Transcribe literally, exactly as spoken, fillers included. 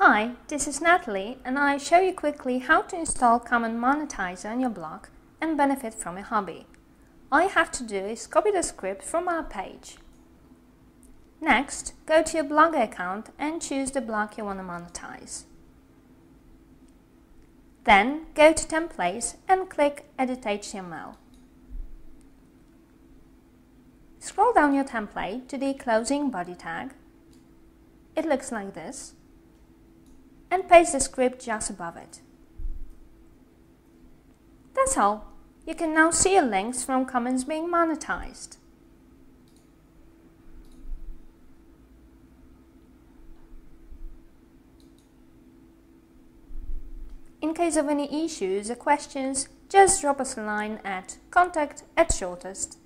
Hi, this is Natalie and I show you quickly how to install Common Monetizer on your blog and benefit from your hobby. All you have to do is copy the script from our page. Next, go to your Blogger account and choose the blog you want to monetize. Then go to Templates and click Edit H T M L. Scroll down your template to the closing body tag. It looks like this. And paste the script just above it. That's all. You can now see your links from comments being monetized. In case of any issues or questions, just drop us a line at contact at shortest.